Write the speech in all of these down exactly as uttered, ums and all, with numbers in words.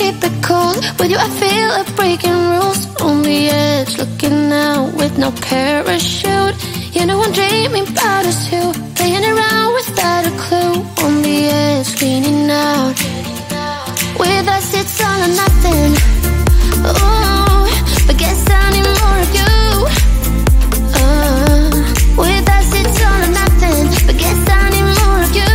keep it cold with you. I feel like breaking rules, on the edge, looking out with no parachute. You know I'm dreaming about us too, playing around without a clue. On the edge, leaning out. With us, it's all or nothing. Ooh, but guess I need more of you. Uh, with us, it's all or nothing. But guess I need more of you.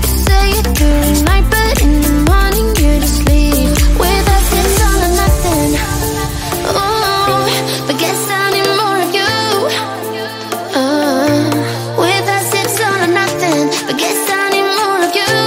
You say it during the night, but in the morning you just leave. With us, it's all or nothing. Ooh, but guess I need more of you. Uh, with us, it's all or nothing. But guess I need more of you. You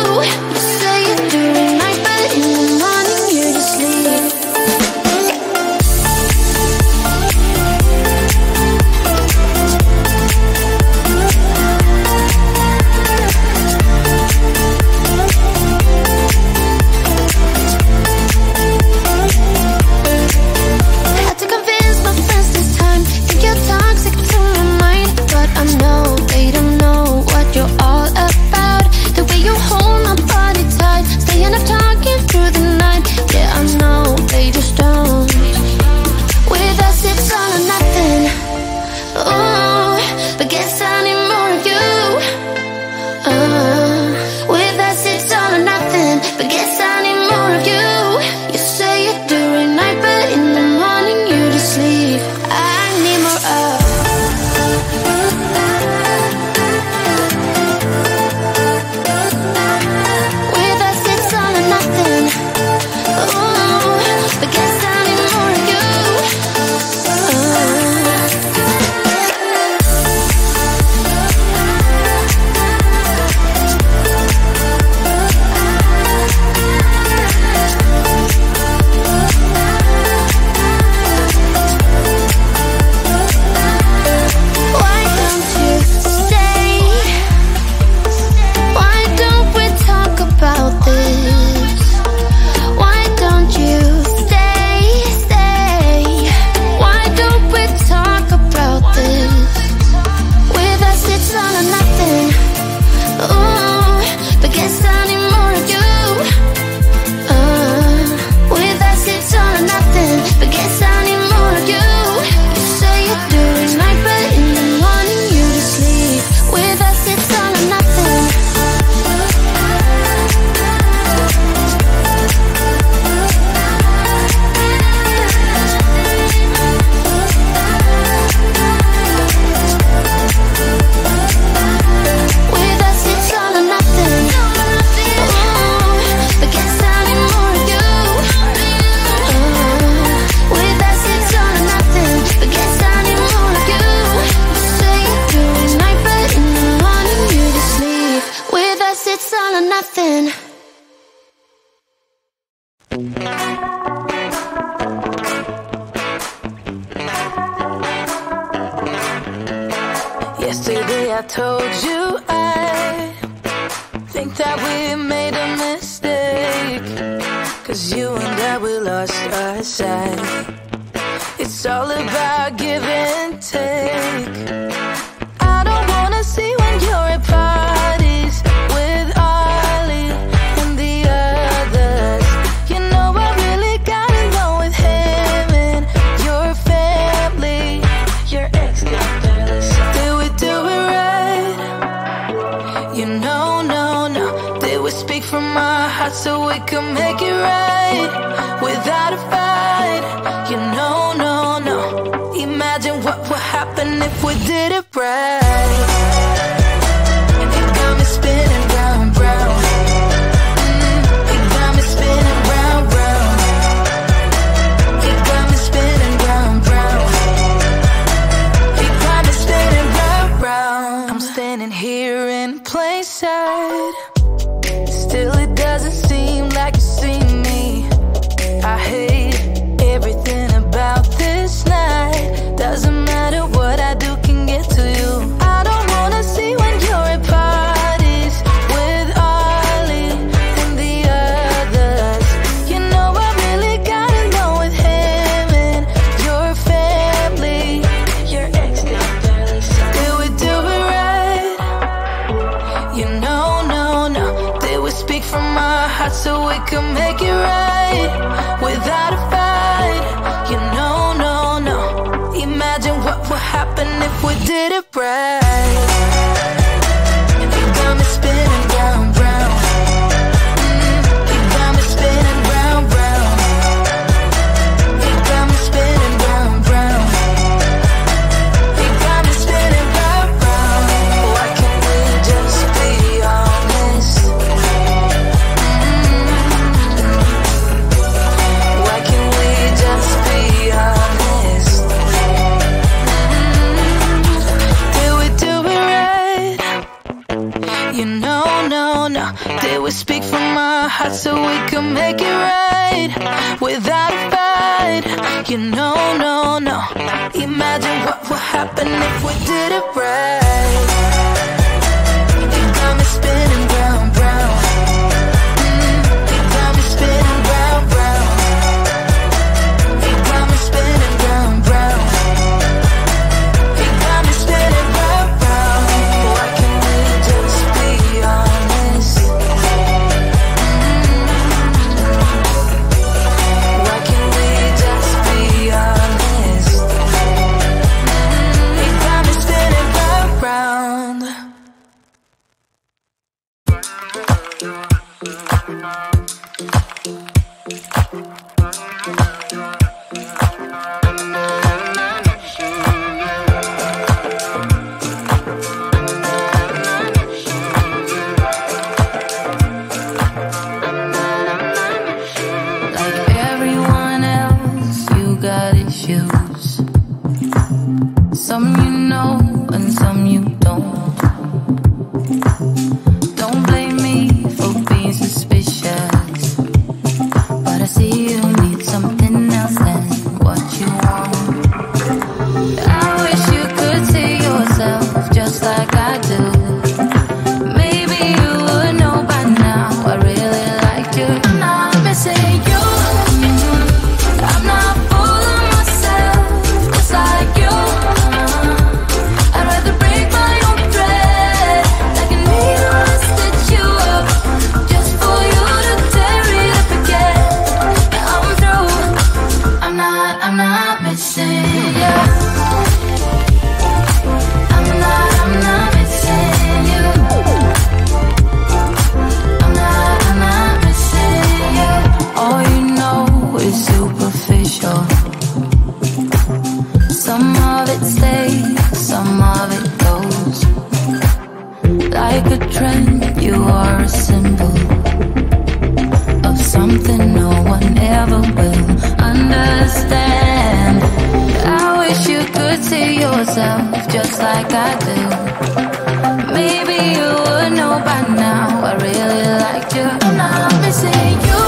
say it during the night, but in the morning you just leave. heart so we can make it right without a fight. You know, no, no. Imagine what would happen if we did it right. You got me spinning round, round. Mm, you got me spinning round, round. You got me spinning round, round. You got me spinning round, round. Why can't we just be honest? Mm, why can't we just be honest? You know, no, no. They would speak from my heart so we can make it right without a fight. You know, no, no. Imagine what would happen if we did it right. You got me spinning round, round. Mm, you got me spinning round, round. You got me spinning round, round. You got me spinning round, round. Why can't we just be honest? Mm, why can't we just be honest? Mm, you got me spinning round, round. Like everyone else, you got issues. Some you know and some you don't. Don't blame me for being suspicious, but I see you need something else than what you want. I wish you could see yourself just like I do. Maybe you would know by now I really liked you. I'm missing you. I'm not fooling myself, just like you. I'd rather break my own thread like a needle and stitch you up just for you to tear it up again. Now I'm through. I'm not, I'm not missing you. I'm not, I'm not missing you. I'm not, I'm not missing you. All you know is superficial. Some of it stays, some of it goes. Like a trend, you are a symbol of something no one ever will understand. I wish you could see yourself just like I do. Maybe you would know by now I really liked you. I'm not missing you.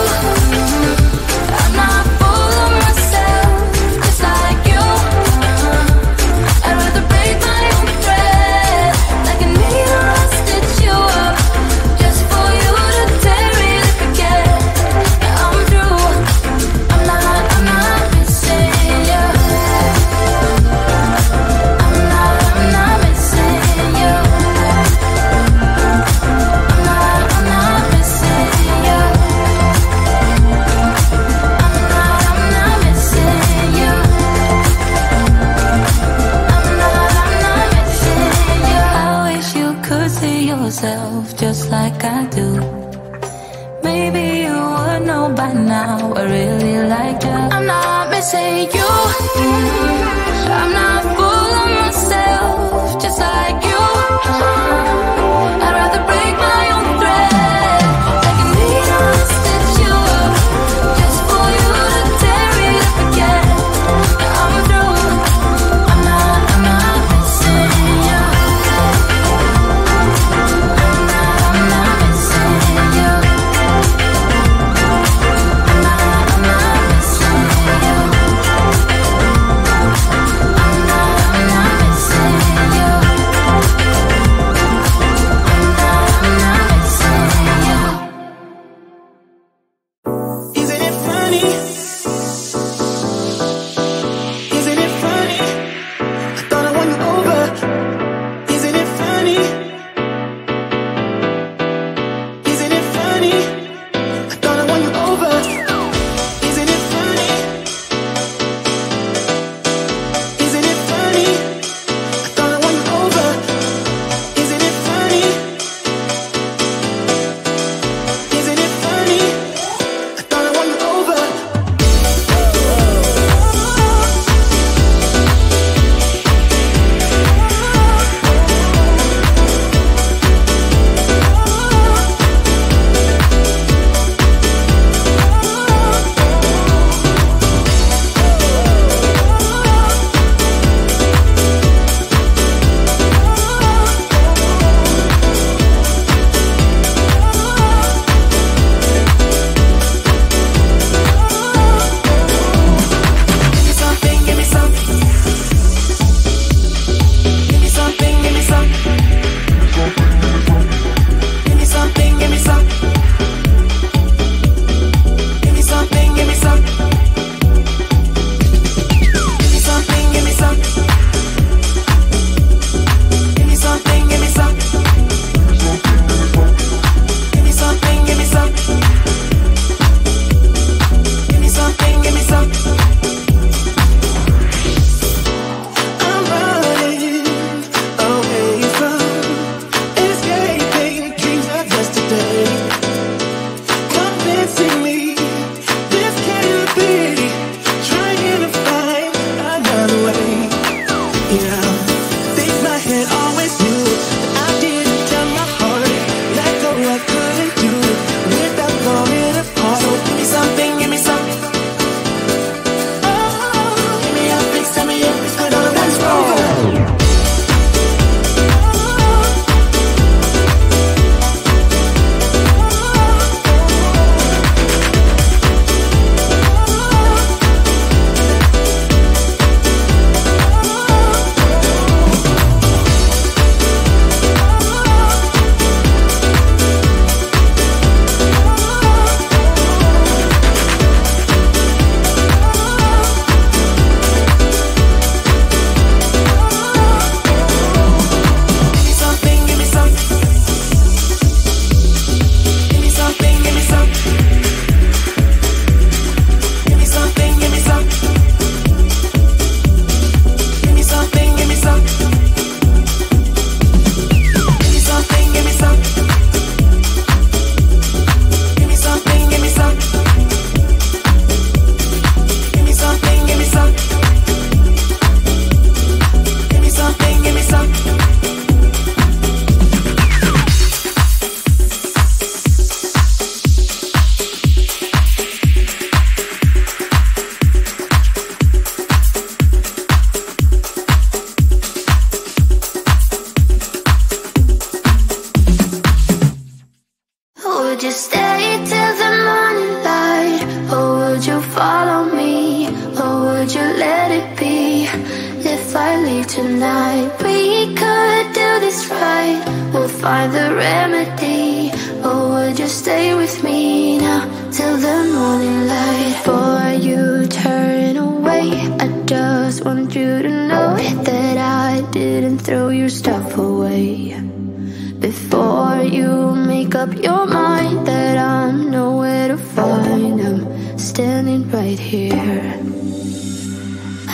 I'm not fooling myself, just like you. I'd rather break my own thread like a needle and stitch you up just for you to tear it up again. Now I'm through. I'm not, I'm not missing you. I'm not, I'm not missing you. I'm not, I'm not missing you. I'm not, I'm not missing you. I'm not, I'm not missing you. I wish you could see yourself just like I do. Maybe you would know by now I really like you. I'm not missing you. I'm not fooling myself, just like you. I'd rather break my own thread like a needle and stitch you up just for you to tear it up again. Now I'm through. I'm not, I'm not missing you. I'm not, I'm not missing you. I'm not, I'm not missing you. I'm not,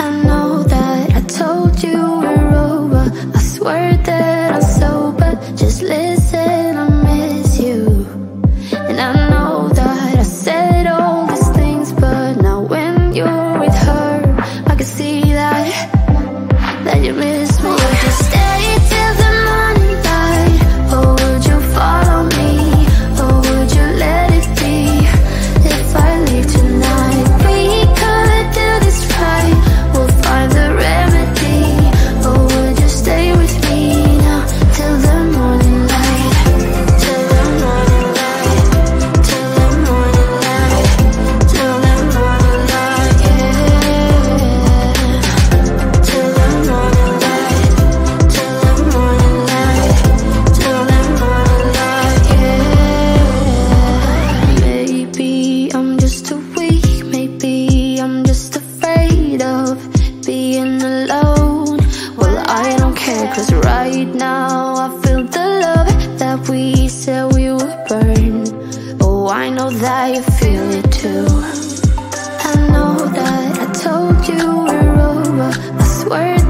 I know that I told you we're over, I swear.